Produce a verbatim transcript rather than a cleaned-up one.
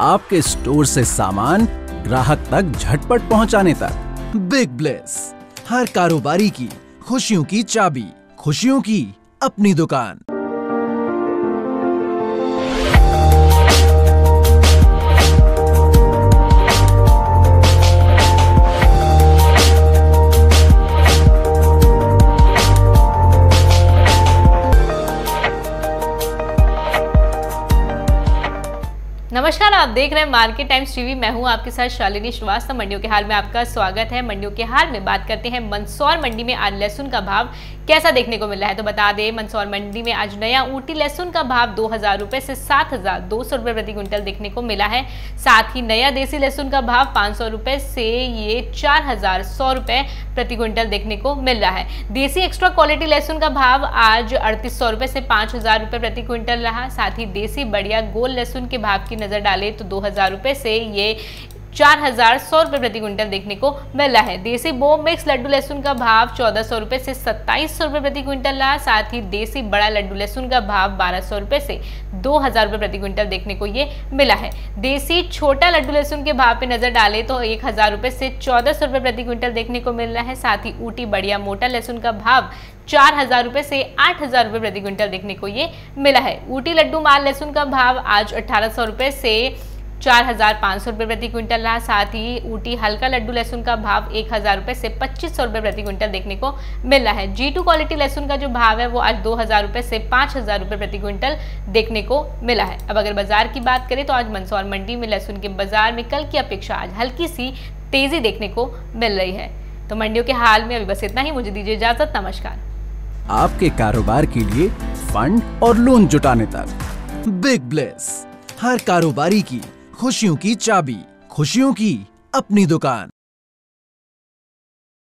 आपके स्टोर से सामान ग्राहक तक झटपट पहुंचाने तक। बिग ब्लेस, हर कारोबारी की खुशियों की चाबी, खुशियों की अपनी दुकान। नमस्कार, आप देख रहे हैं मार्केट टाइम्स टीवी। मैं हूं आपके साथ शालिनी श्रीवास्तव। मंडियों के हाल में आपका स्वागत है। मंडियों के हाल में बात करते हैं, मंदसौर मंडी में आज लहसुन का भाव कैसा देखने को मिल रहा है। तो बता दें, मंदसौर मंडी में आज नया ऊटी लहसुन का भाव दो हजार रुपये से सात हजार दो सौ रुपये प्रति क्विंटल देखने को मिला है। साथ ही नया देसी लहसुन का भाव पाँच सौ रुपये से ये चार हजार सौ रुपये प्रति क्विंटल देखने को मिल रहा है। देसी एक्स्ट्रा क्वालिटी लहसुन का भाव आज अड़तीस सौ रुपये से पाँच हजार रुपये प्रति क्विंटल रहा। साथ ही देसी बढ़िया गोल लहसुन के भाव की नजर डाले तो दो हजार रुपये से ये चार हजार सौ रुपये प्रति क्विंटल देखने को मिल रहा है। देसी बो मिक्स लड्डू लहसुन का भाव चौदह सौ रुपये से सत्ताईस सौ रुपये प्रति क्विंटल रहा। साथ ही देसी बड़ा लड्डू लहसुन का भाव बारह सौ रुपये से दो हजार रुपये प्रति क्विंटल देखने को ये मिला है। देसी छोटा लड्डू लहसुन के भाव पे नजर डाले तो एक हजार रुपये से चौदह सौ रुपये प्रति क्विंटल देखने को मिल रहा है। साथ ही ऊटी बढ़िया मोटा लहसुन का भाव चार हजार रुपये से आठ हजार रुपये प्रति क्विंटल देखने को ये मिला है। ऊटी लड्डू माल लहसुन का भाव आज अठारह सौ रुपये से चार हजार पाँच सौ रुपये प्रति क्विंटल रहा। साथ ही ऊटी हल्का लड्डू लहसुन का भाव एक हज़ार रुपये से पच्चीस सौ रुपये प्रति क्विंटल देखने को मिल रहा है। जी टू क्वालिटी लहसुन का जो भाव है वो आज दो हज़ार रुपये से पाँच हज़ार रुपये प्रति क्विंटल देखने को मिला है। अब अगर बाजार की बात करें तो आज मंदसौर मंडी में लहसुन के बाजार में कल की अपेक्षा आज हल्की सी तेज़ी देखने को मिल रही है। तो मंडियों के हाल में अभी बस इतना ही। मुझे दीजिए इजाज़त, नमस्कार। आपके कारोबार के लिए फंड और लोन जुटाने तक बिग ब्लेस, हर कारोबारी की खुशियों की चाबी, खुशियों की अपनी दुकान।